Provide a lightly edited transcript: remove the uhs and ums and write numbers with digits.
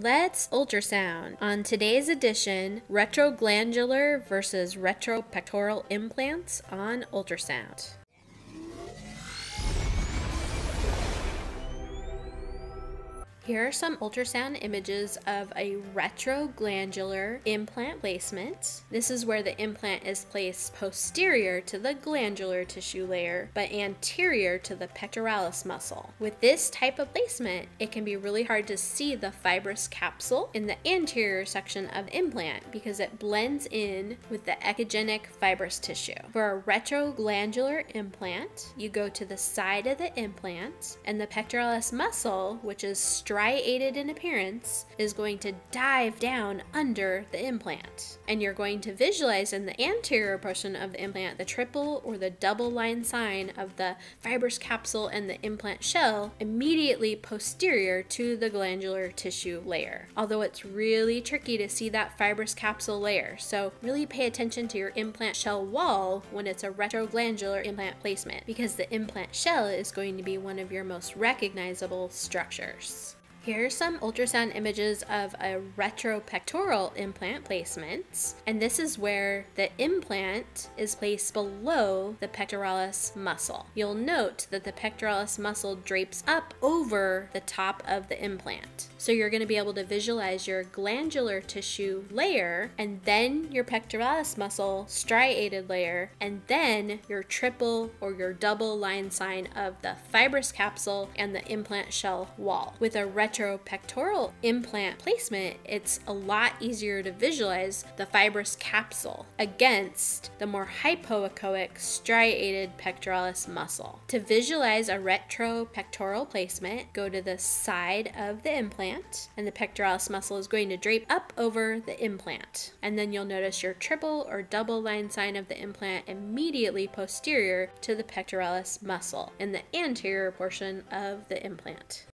Let's ultrasound on today's edition, retroglandular versus retropectoral implants on ultrasound. Here are some ultrasound images of a retroglandular implant placement. This is where the implant is placed posterior to the glandular tissue layer, but anterior to the pectoralis muscle. With this type of placement, it can be really hard to see the fibrous capsule in the anterior section of the implant because it blends in with the echogenic fibrous tissue. For a retroglandular implant, you go to the side of the implant, and the pectoralis muscle, which is striated in appearance, is going to dive down under the implant. And you're going to visualize in the anterior portion of the implant the triple or the double line sign of the fibrous capsule and the implant shell immediately posterior to the glandular tissue layer. Although it's really tricky to see that fibrous capsule layer, so really pay attention to your implant shell wall when it's a retroglandular implant placement, because the implant shell is going to be one of your most recognizable structures. Here are some ultrasound images of a retropectoral implant placement, and this is where the implant is placed below the pectoralis muscle. You'll note that the pectoralis muscle drapes up over the top of the implant. So you're going to be able to visualize your glandular tissue layer, and then your pectoralis muscle striated layer, and then your triple or your double line sign of the fibrous capsule and the implant shell wall. With a retropectoral implant placement, it's a lot easier to visualize the fibrous capsule against the more hypoechoic striated pectoralis muscle. To visualize a retropectoral placement, go to the side of the implant, and the pectoralis muscle is going to drape up over the implant. And then you'll notice your triple or double line sign of the implant immediately posterior to the pectoralis muscle in the anterior portion of the implant.